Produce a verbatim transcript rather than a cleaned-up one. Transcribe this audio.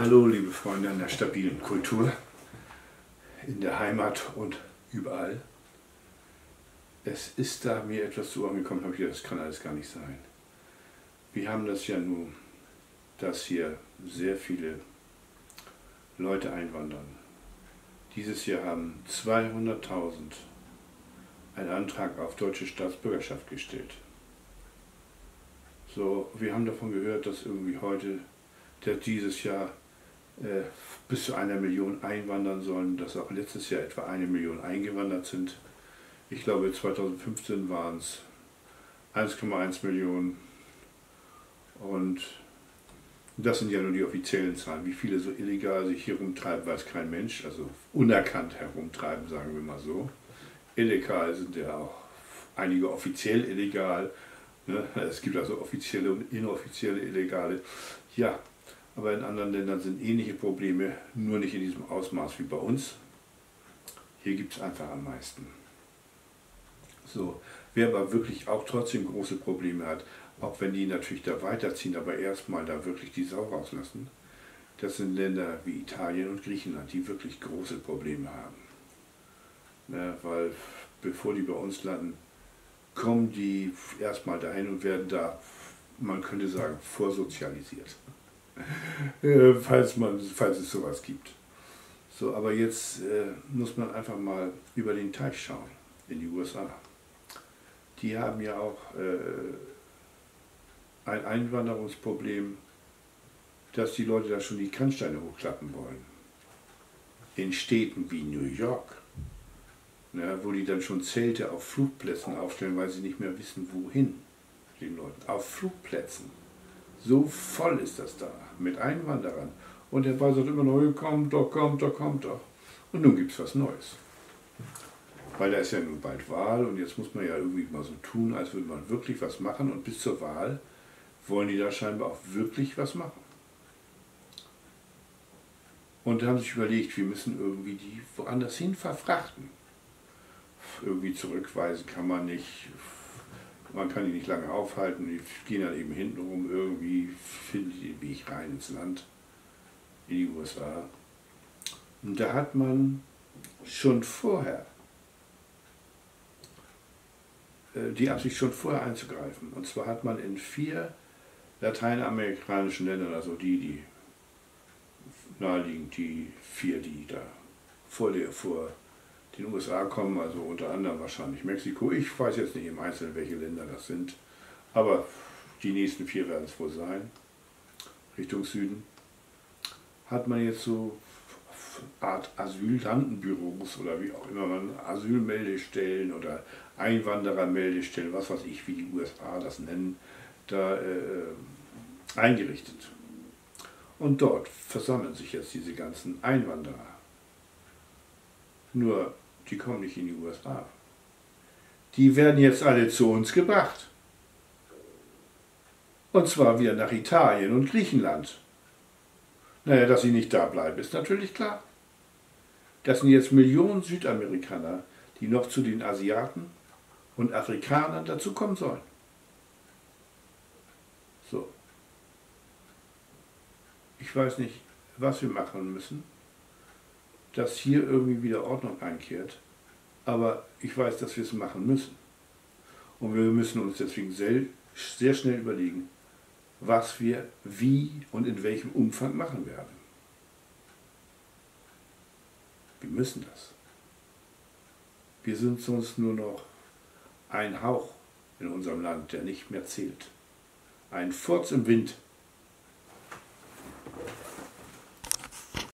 Hallo liebe Freunde an der stabilen Kultur, in der Heimat und überall. Es ist da mir etwas zu Ohren gekommen, habe ich gedacht, das kann alles gar nicht sein. Wir haben das ja nun, dass hier sehr viele Leute einwandern. Dieses Jahr haben zweihunderttausend einen Antrag auf deutsche Staatsbürgerschaft gestellt. So, wir haben davon gehört, dass irgendwie heute, dass dieses Jahr äh, bis zu einer Million einwandern sollen, dass auch letztes Jahr etwa eine Million eingewandert sind. Ich glaube zweitausendfünfzehn waren es eins Komma eins Millionen und das sind ja nur die offiziellen Zahlen. Wie viele so illegal sich hier rumtreiben, weiß kein Mensch, also unerkannt herumtreiben, sagen wir mal so. Illegal sind ja auch einige offiziell illegal, ne? Es gibt also offizielle und inoffizielle Illegale, ja, aber in anderen Ländern sind ähnliche Probleme, nur nicht in diesem Ausmaß wie bei uns. Hier gibt es einfach am meisten. So, wer aber wirklich auch trotzdem große Probleme hat, auch wenn die natürlich da weiterziehen, aber erstmal da wirklich die Sau rauslassen, das sind Länder wie Italien und Griechenland, die wirklich große Probleme haben. Na, weil bevor die bei uns landen, kommen die erstmal dahin und werden da, man könnte sagen, vorsozialisiert, äh, falls, man, falls es sowas gibt. So, aber jetzt äh, muss man einfach mal über den Teich schauen, in die U S A. Die haben ja auch äh, ein Einwanderungsproblem, dass die Leute da schon die Kannsteine hochklappen wollen. In Städten wie New York, ne, wo die dann schon Zelte auf Flugplätzen aufstellen, weil sie nicht mehr wissen, wohin den Leuten. Auf Flugplätzen. So voll ist das da mit Einwanderern. Und der Weiß hat immer noch, kommt doch, kommt doch, kommt doch. Und nun gibt es was Neues. Weil da ist ja nun bald Wahl und jetzt muss man ja irgendwie mal so tun, als würde man wirklich was machen. Und bis zur Wahl wollen die da scheinbar auch wirklich was machen. Und haben sich überlegt, wir müssen irgendwie die woanders hin verfrachten. Irgendwie zurückweisen kann man nicht, man kann die nicht lange aufhalten. Die gehen dann eben hintenrum, irgendwie finden die den Weg rein ins Land, in die U S A. Und da hat man schon vorher die Absicht schon vorher einzugreifen. Und zwar hat man in vier lateinamerikanischen Ländern, also die, die naheliegend, die vier, die da vor, der, vor den U S A kommen, also unter anderem wahrscheinlich Mexiko. Ich weiß jetzt nicht im Einzelnen, welche Länder das sind, aber die nächsten vier werden es wohl sein, Richtung Süden, hat man jetzt so Art Asylantenbüros oder wie auch immer man Asylmeldestellen oder Einwanderermeldestellen, was weiß ich, wie die U S A das nennen, da äh, eingerichtet. Und dort versammeln sich jetzt diese ganzen Einwanderer. Nur, die kommen nicht in die U S A. Die werden jetzt alle zu uns gebracht. Und zwar wieder nach Italien und Griechenland. Naja, dass sie nicht da bleiben, ist natürlich klar. Das sind jetzt Millionen Südamerikaner, die noch zu den Asiaten und Afrikanern dazukommen sollen. So. Ich weiß nicht, was wir machen müssen, dass hier irgendwie wieder Ordnung einkehrt, aber ich weiß, dass wir es machen müssen. Und wir müssen uns deswegen sehr, sehr schnell überlegen, was wir wie und in welchem Umfang machen werden. Wir müssen das. Wir sind sonst nur noch ein Hauch in unserem Land, der nicht mehr zählt. Ein Furz im Wind.